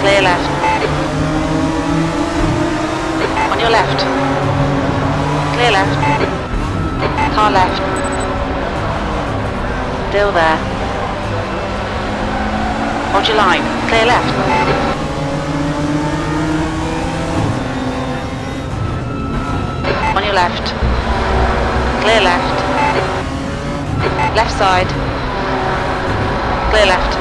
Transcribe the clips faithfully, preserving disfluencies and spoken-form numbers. Clear left. On your left. Clear left. Car left. Still there. Hold your line. Clear left. On your left. Clear left. Left side. Clear left.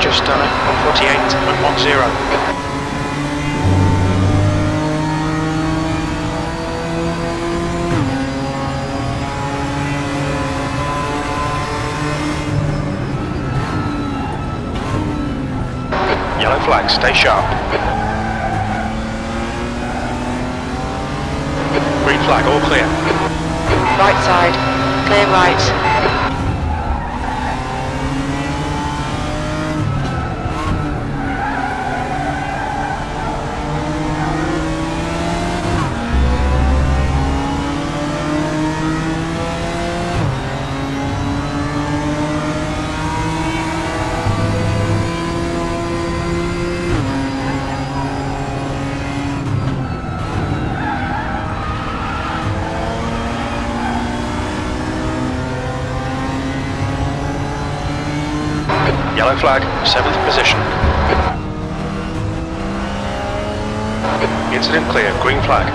Just done it, one forty-eight point one zero. Yellow flag, stay sharp. Green flag, all clear. Right side, clear right. Yellow flag, seventh position. Incident clear, green flag.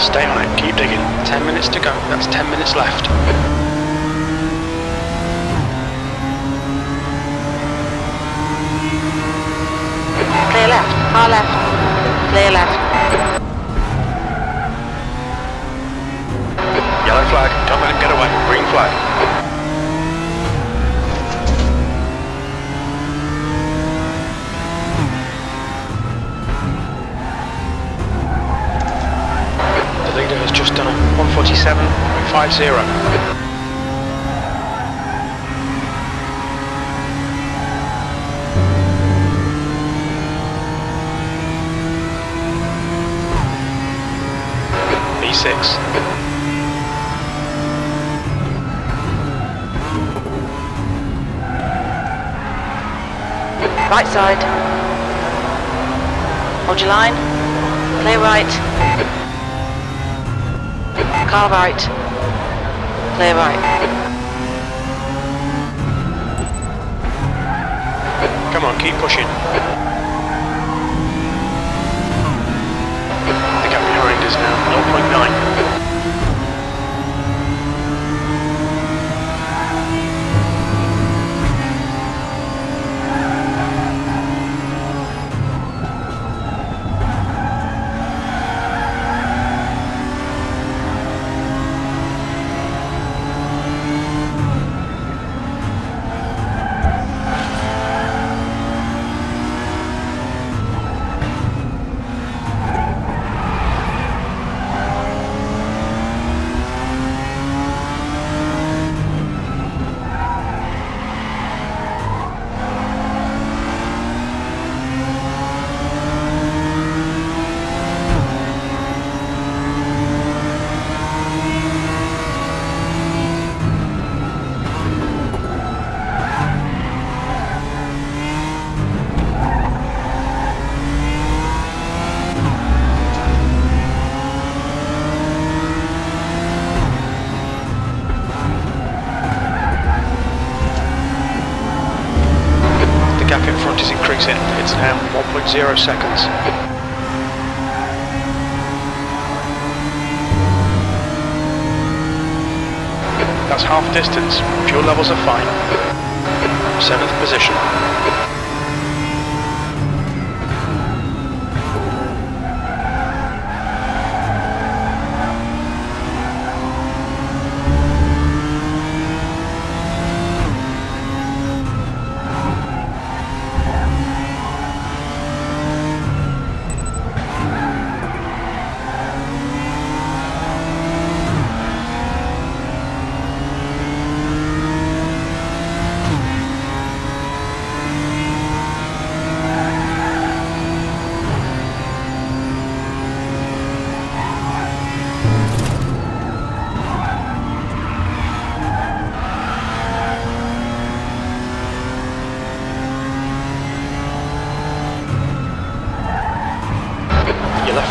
Stay on it, keep digging. ten minutes to go, that's ten minutes left. clear left. Yellow flag, don't let him get away. Green flag. Has just done a one forty-seven point five zero. B six. Right side. Hold your line. Clear right. Car right, clear right. Come on, keep pushing. The gap behind is now zero seconds. That's half distance. Fuel levels are fine. Seventh position.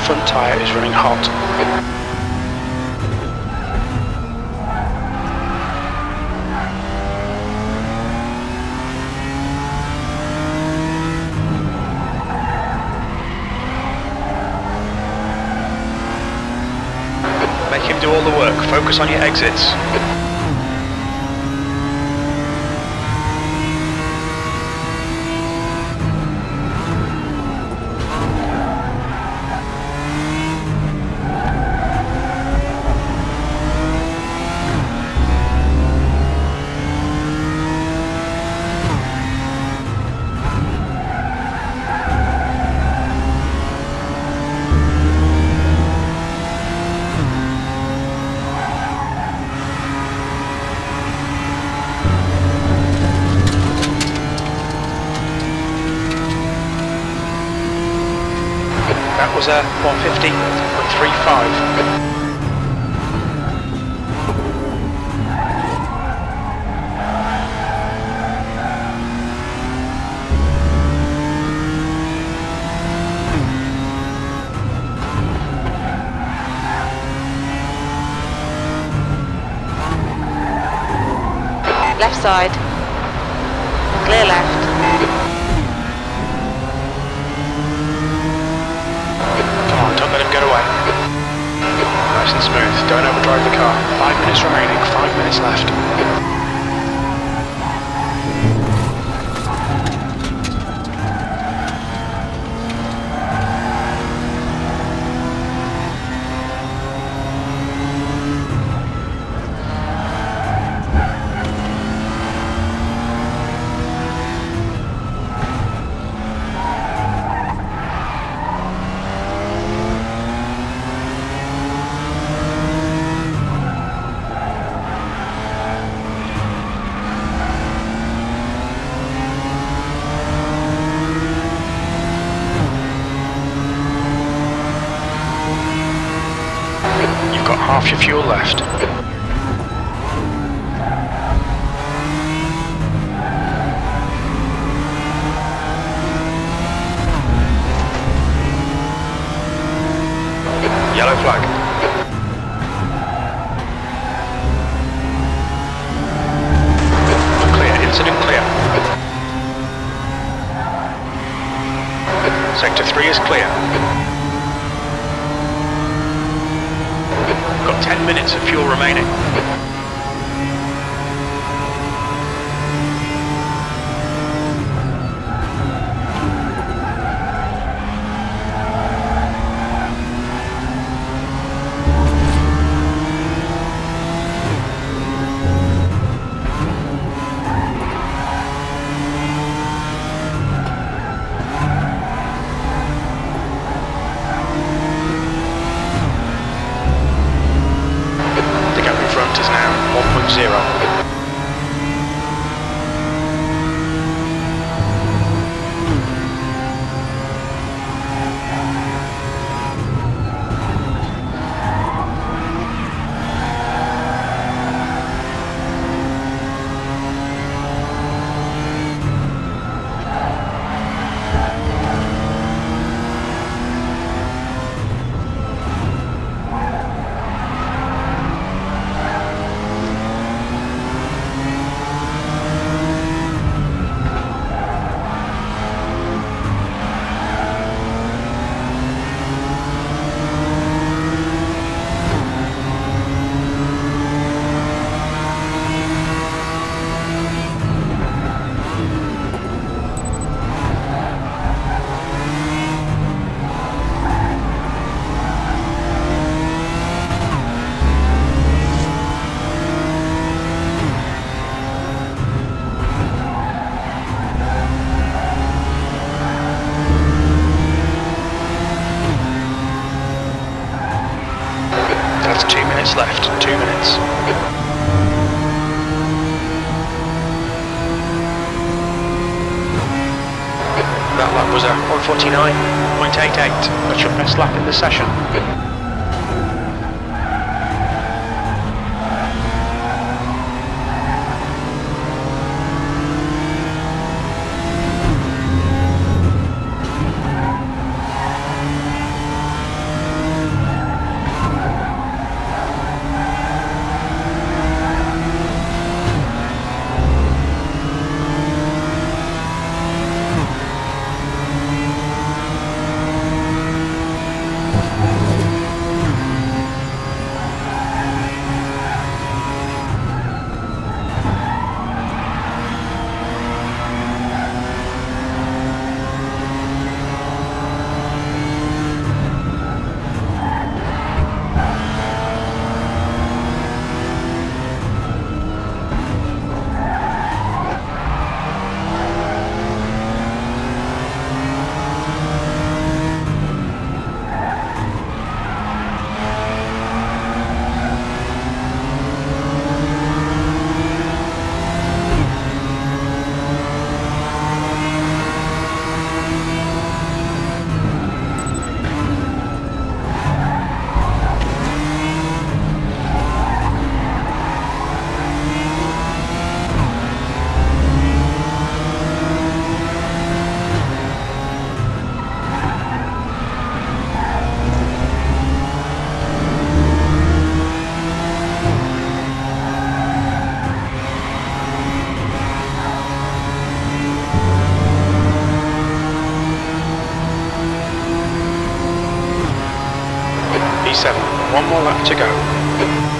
Front tyre is running hot. Make him do all the work. Focus on your exits. Was a one fifty point three five. Left side, clear left. Nice and smooth, don't overdrive the car. Five minutes remaining, five minutes left. Half your fuel left. Yellow flag. Sector three is clear. Got ten minutes of fuel remaining. Left, two minutes. That lap was a one forty-nine point eight eight. That's your best lap in the session. Seven. One more lap to go.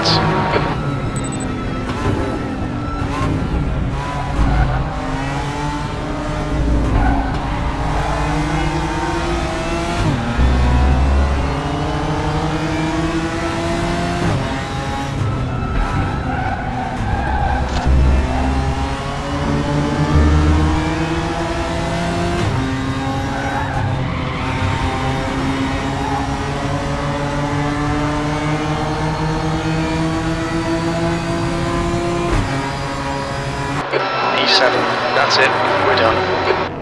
minutes. Seven. That's it. We're done.